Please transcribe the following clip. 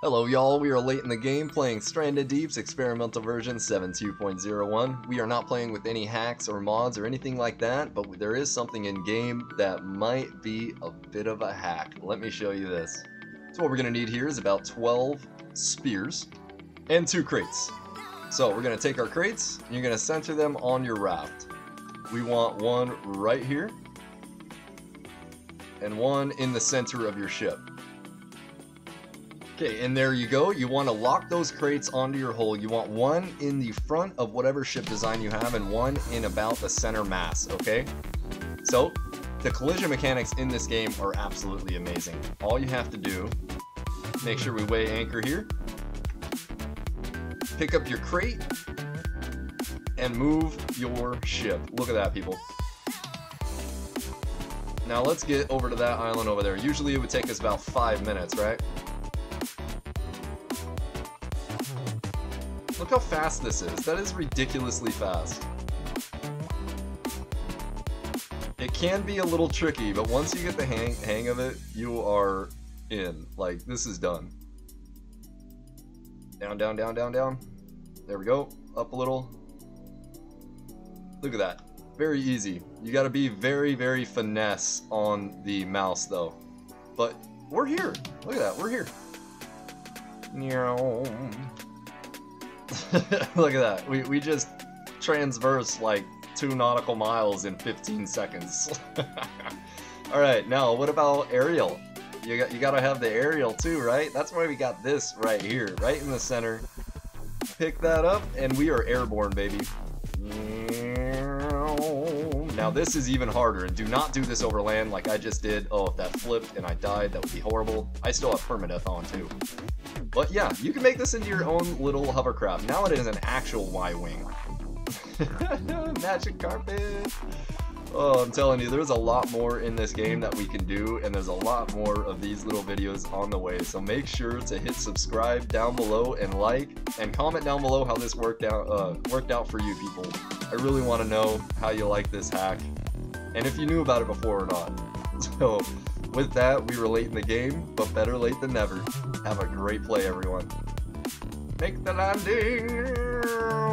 Hello y'all, we are late in the game playing Stranded Deep's experimental version 7.2.01. We are not playing with any hacks or mods or anything like that, but there is something in game that might be a bit of a hack. Let me show you this. So what we're going to need here is about 12 spears and 2 crates. So we're going to take our crates and you're going to center them on your raft. We want one right here and one in the center of your ship. Okay, and there you go. You want to lock those crates onto your hull. You want one in the front of whatever ship design you have and one in about the center mass, okay? So, the collision mechanics in this game are absolutely amazing. All you have to do, make sure we weigh anchor here, pick up your crate, and move your ship. Look at that, people. Now let's get over to that island over there. Usually it would take us about 5 minutes, right? Look how fast this is. That is ridiculously fast. It can be a little tricky, but once you get the hang of it, you are in. Like, this is done. Down, down, down, down, down. There we go. Up a little. Look at that. Very easy. You gotta be very, very finesse on the mouse, though. But we're here. Look at that. We're here. Look at that, we just transversed like 2 nautical miles in 15 seconds. Alright, now what about aerial? You gotta have the aerial too, right? That's why we got this right here, right in the center. Pick that up, and we are airborne, baby. Now this is even harder, and do not do this over land like I just did. Oh, if that flipped and I died, that would be horrible. I still have permadeath on too. But yeah, you can make this into your own little hovercraft. Now it is an actual Y-wing. Magic carpet! Oh, I'm telling you, there's a lot more in this game that we can do, and there's a lot more of these little videos on the way. So make sure to hit subscribe down below and like, and comment down below how this worked out for you people. I really want to know how you like this hack, and if you knew about it before or not. So, with that, we were late in the game, but better late than never. Have a great play, everyone. Make the landing!